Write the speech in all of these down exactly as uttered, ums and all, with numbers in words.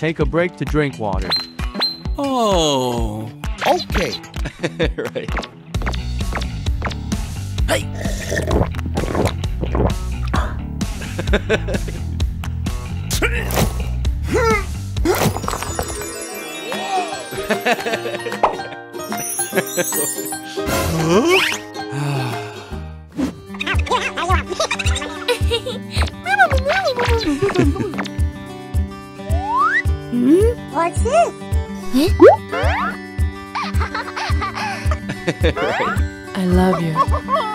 take a break to drink water. Oh. Okay. Right. Hey. Hmm? What's this? Huh? Right. I love you. Huh?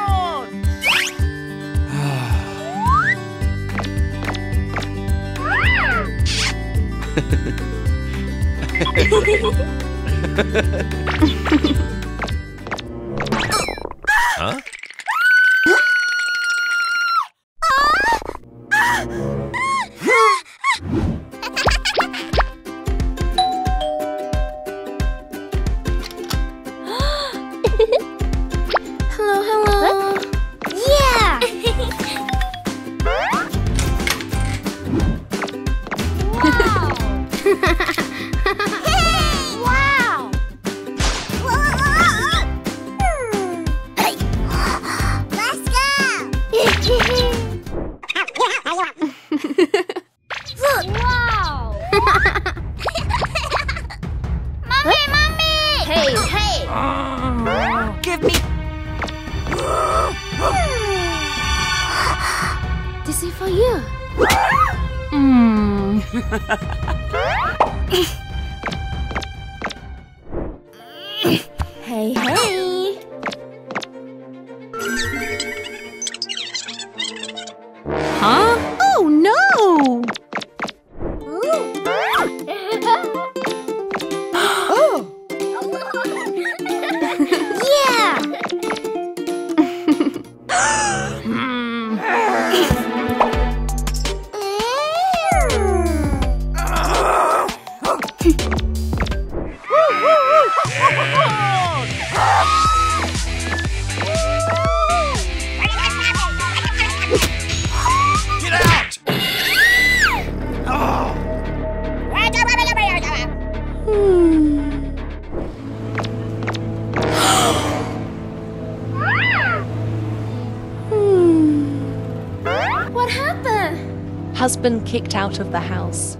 Husband kicked out of the house.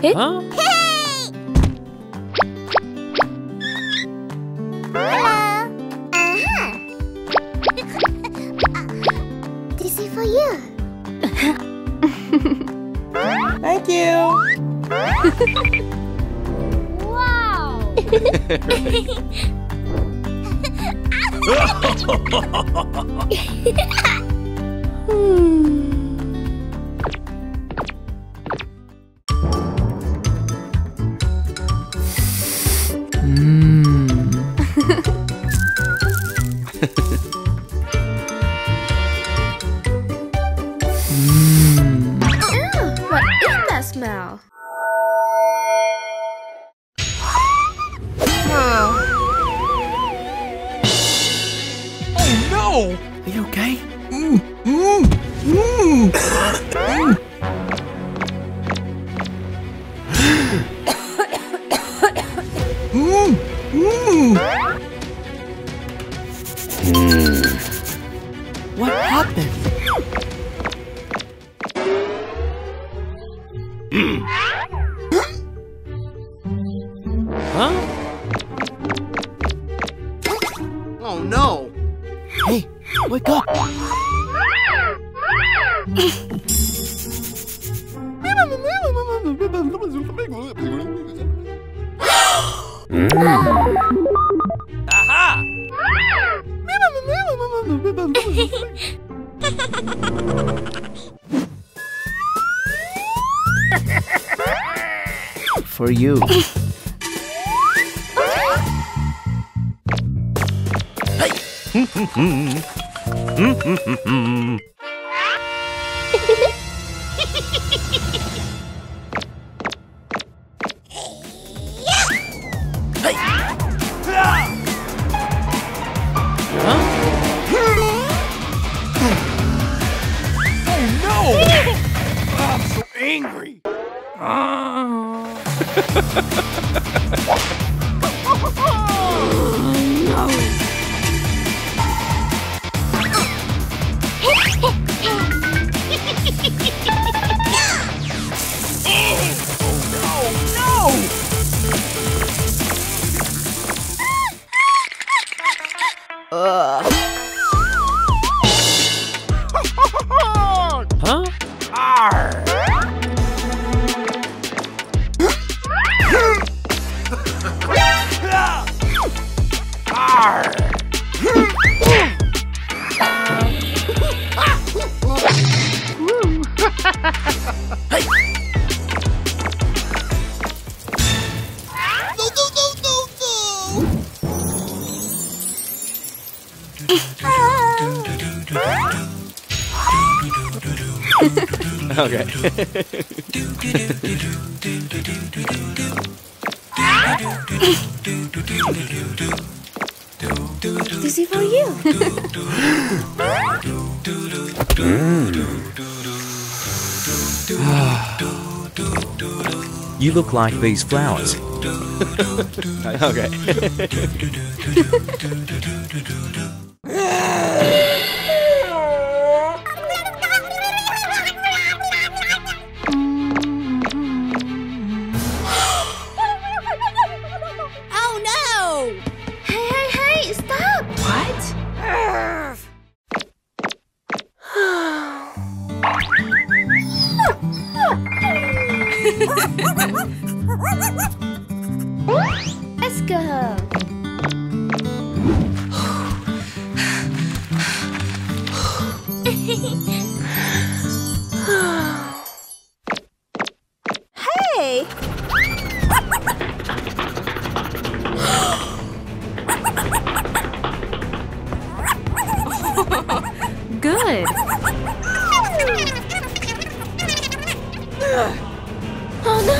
Hit? Huh? Hey! Hello. Uh-huh. This is for you. Thank you. Wow. Hmm. For you. Angry. Okay. This is for you. mm. You look like these flowers. Okay. Let's go. Hey. Good. Oh no.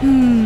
Hmm.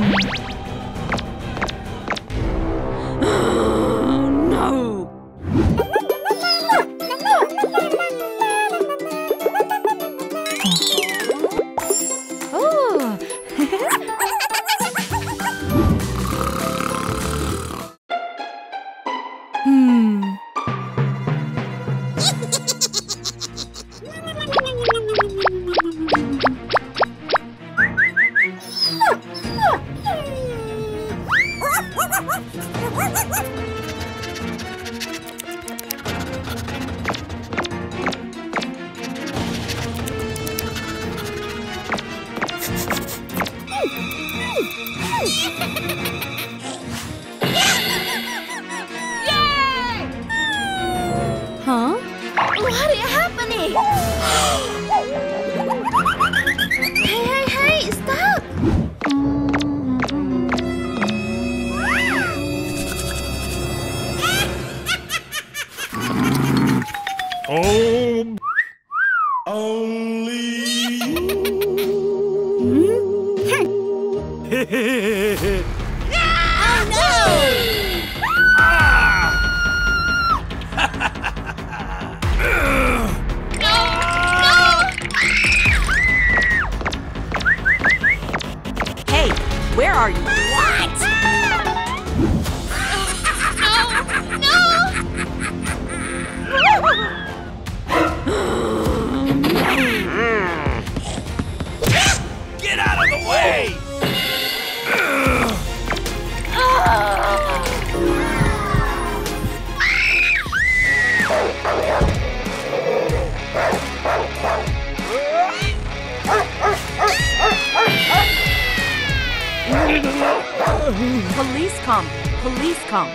Police come! Police come!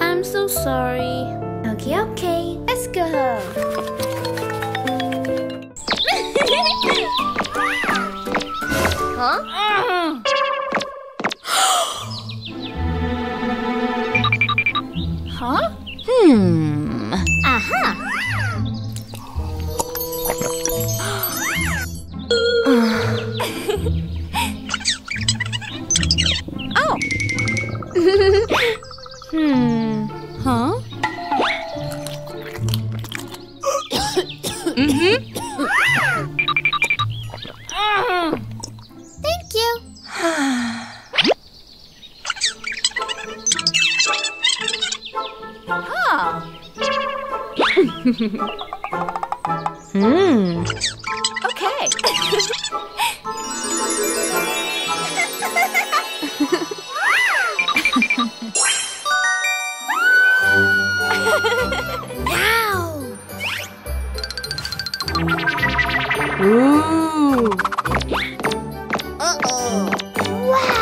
I'm so sorry. Okay, okay. Let's go. Huh? Huh? Hmm. Aha. Oh. Hmm. Hmm. Okay. Wow. Ooh. Uh-oh. Wow. Oh.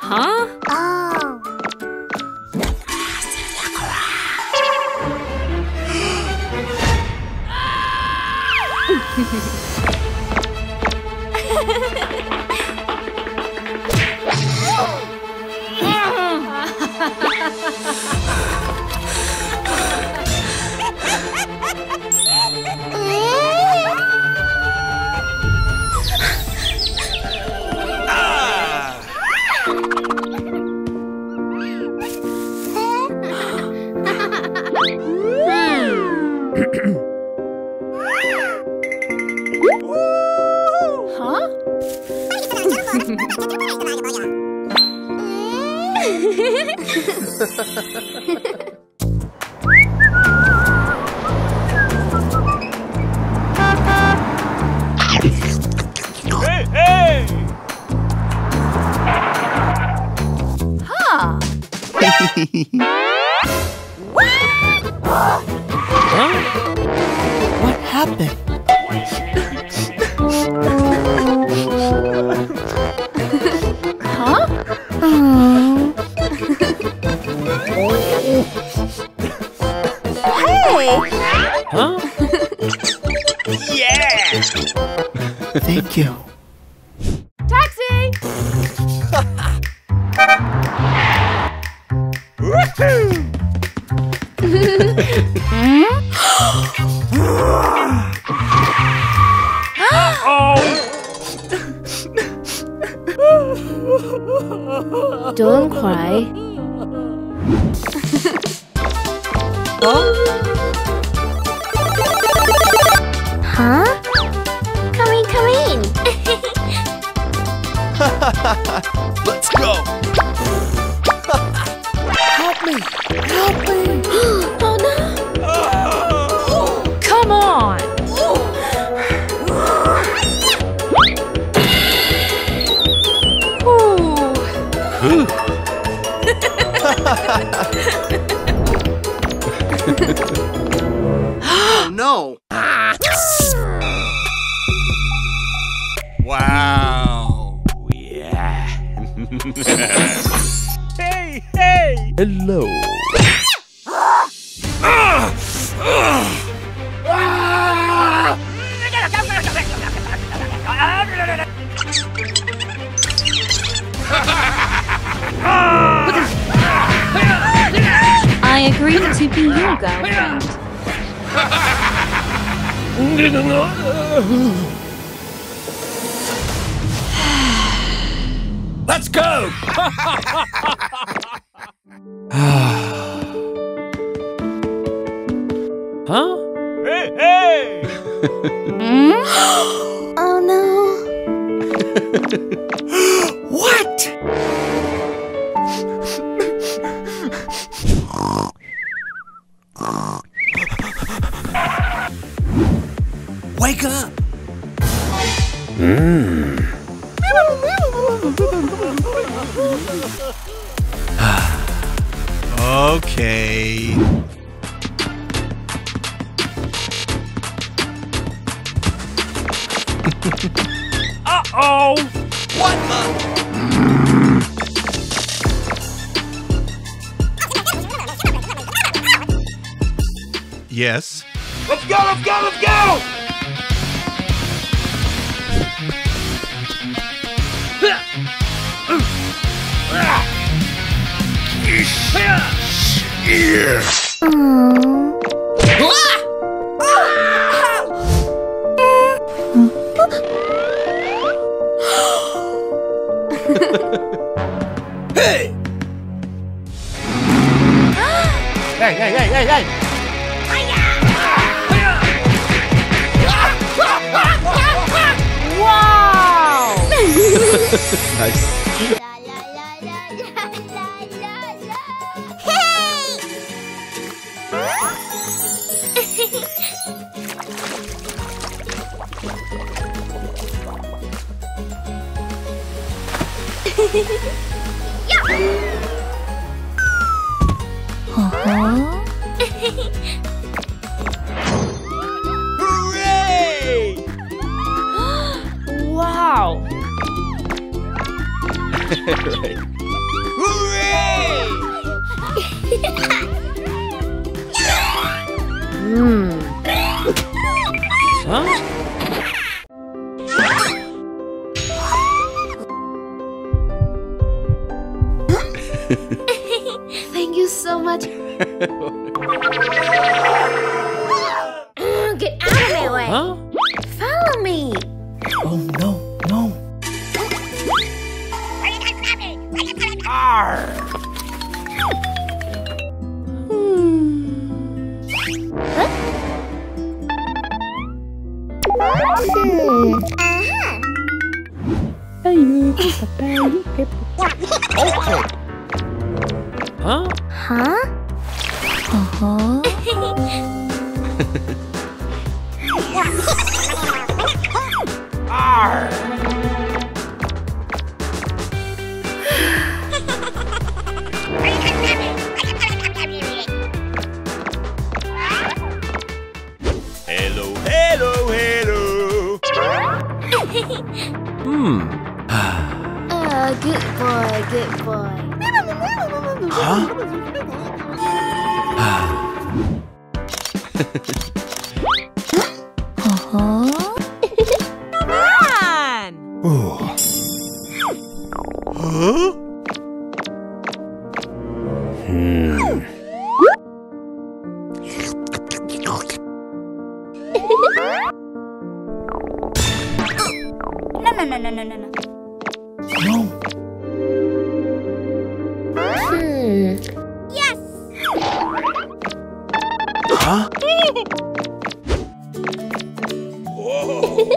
Huh? Don't cry. Oh? Huh? Come in, come in. Let's go. Help me. Help me. Oh no. Oh. Come on. Oh, no! Wow! Yeah! Hey! Hey! Hello! I agreed to be your girlfriend. Let's go! Huh? Hey, hey! Mm? Oh no! What? Wake up! Mm. Okay. Uh-oh! What the? Yes. Let's go, let's go, let's go! Hey! Hey, hey, hey, hey, hey! Nice. Hey! Uh-huh. Hooray! Wow! Right. Hooray! Hmm. Huh? Thank you so much. Get out of my way. Huh? Follow me. Oh no. Hmm. Huh? Hmm. Uh-huh. Huh? Huh? Uh-huh. Hmm. Oh, good boy, good boy. Huh? Uh-huh. Come on! Oh. Huh? Hmm. No, no, no, no, no, no. No. Huh? Whoa.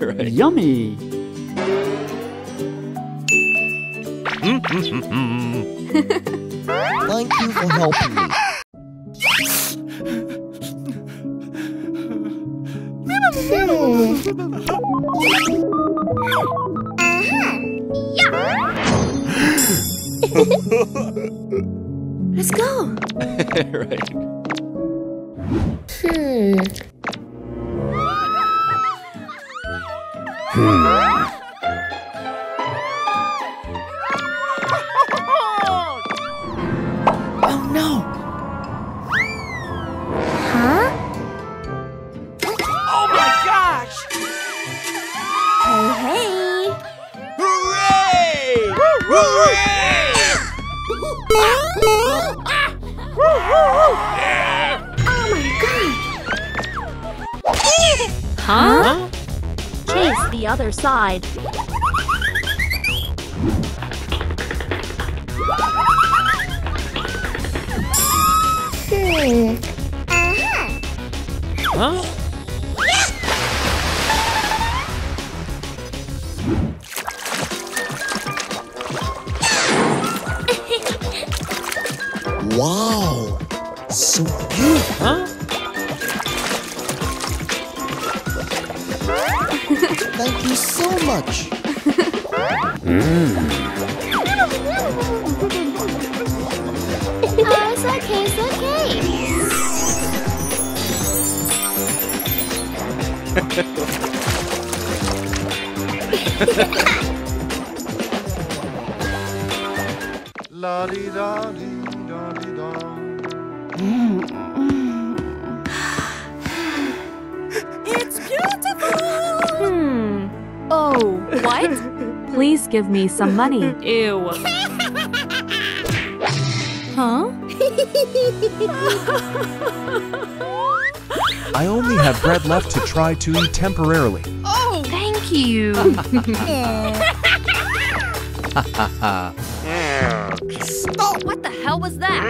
Right. Yummy. Thank you for helping me. Let's go. Right. Hmm. Hmm. Oh no. Huh? Oh my gosh. Hey, hey. Hooray! Hooray! Oh my god! Huh? Chase the other side. Hmm. Uh-huh. Huh? Wow, so cute, huh? Thank you so much. mm. Oh, it's okay, it's okay. La di da di. It's beautiful! Hmm. Oh, what? Please give me some money. Ew. Huh? I only have bread left to try to eat temporarily. Oh, thank you. Stop! What the hell was that?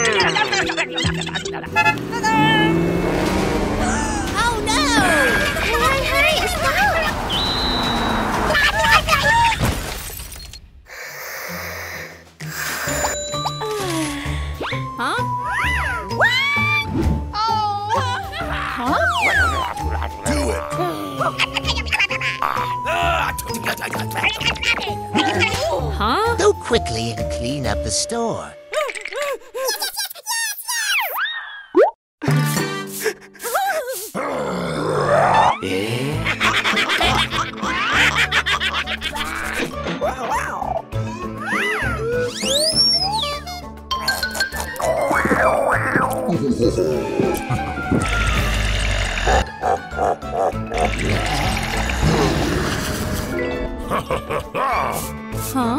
Huh? Go quickly and clean up the store. Huh? No, no, no, no, please! Huh?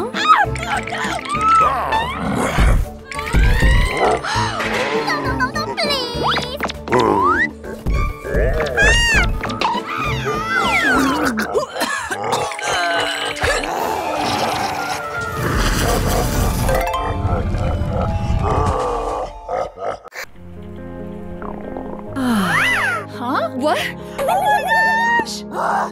What? Oh my gosh! Huh?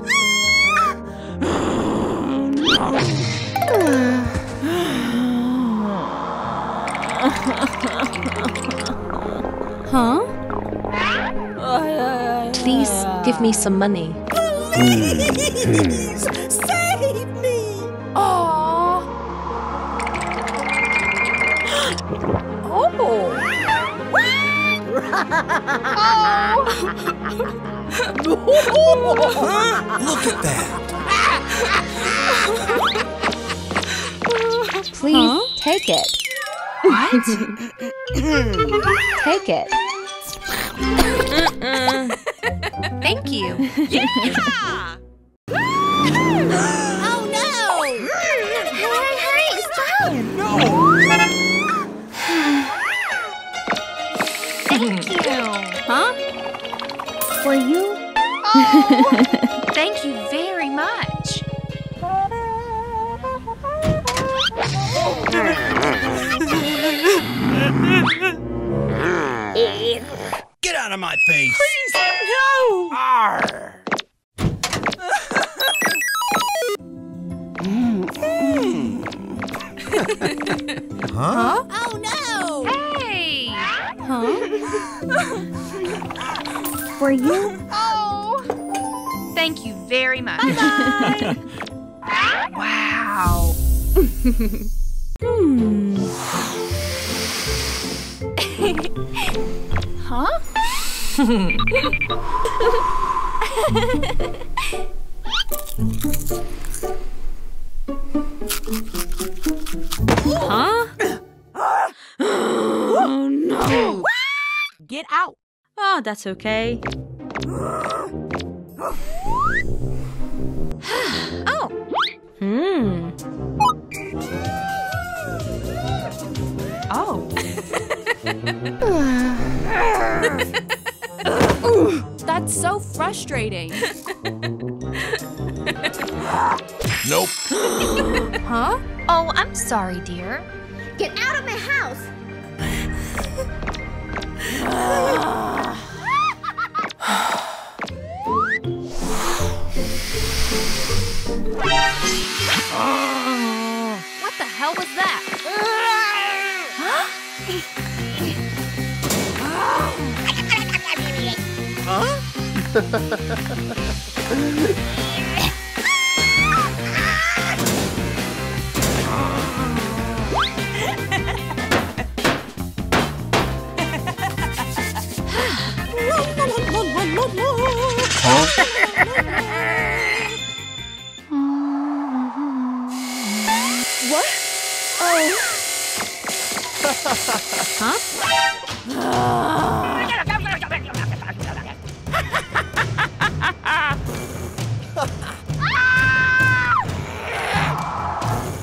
Please give me some money. Please! Save me! Aww. Oh! Oh! Look at that! Please, huh? Take it. What? Take it. Mm-mm. Thank you. Yeah! Oh no! Hurry, hurry, it's down! No! Thank you! Huh? For you? Oh! Thank you very much! Get out of my face! Please, no! Arr. mm. Mm. Huh? Oh no! Hey! Huh? Were you? Oh! Thank you very much. Bye-bye. Wow! Hmm. Huh? Huh? Oh no! Get out! Oh, that's okay. Oh! Hmm. Oh. That's so frustrating. Nope. Huh? Oh, I'm sorry, dear. Get out of my house! What the hell was that? Huh? Huh? What? Oh. Huh?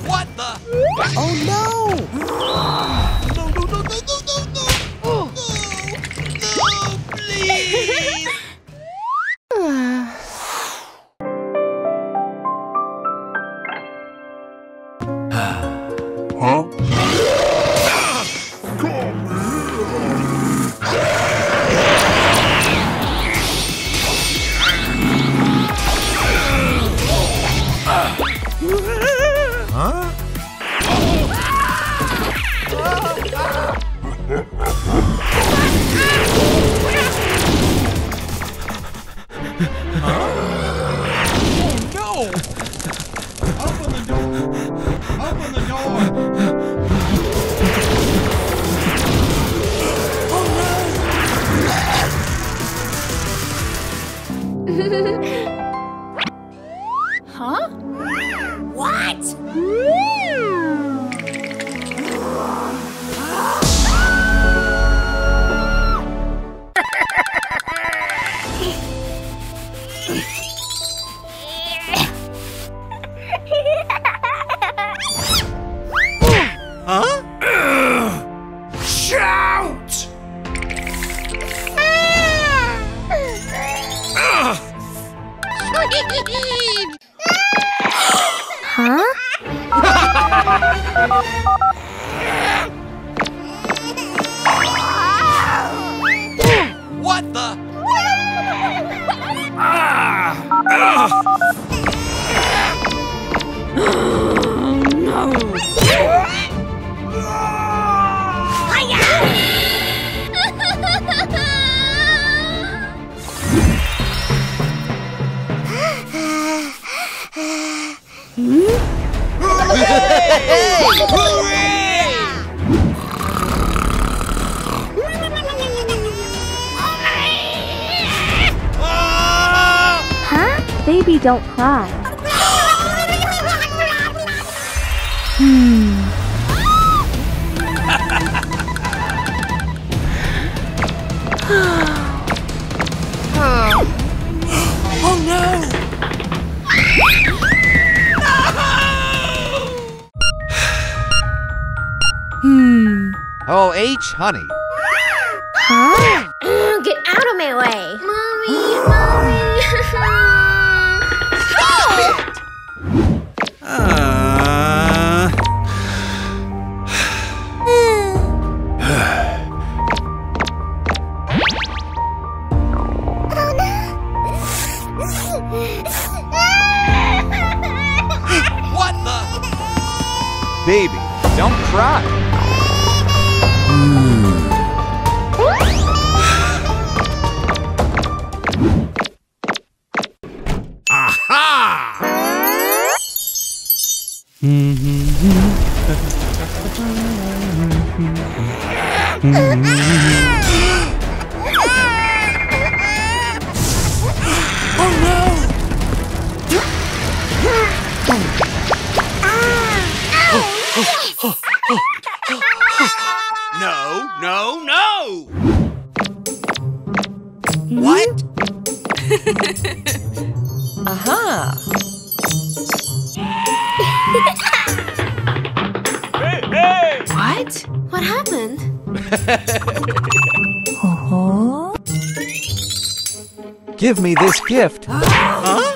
What the? Oh no! No, no, no, no, no, no, no! Oh. No, no, please! Don't cry. Hmm. Oh no! No! Hmm. Oh, H, honey. Huh? Get out of my way. Mommy, mommy. Uh... Baby, don't cry. Aha! No, no, no! What? Aha! Hey, hey! What? What happened? Uh-huh. Give me this gift. Huh?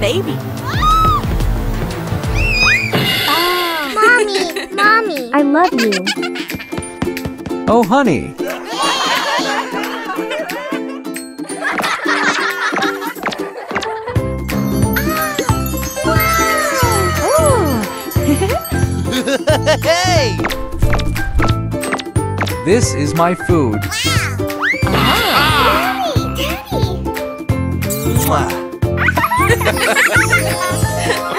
Baby. Oh. Mommy, Mommy. I love you. Oh, honey. Hey! This is my food. Wow. Oh. Daddy, Daddy. Mwah. Ha ha ha ha!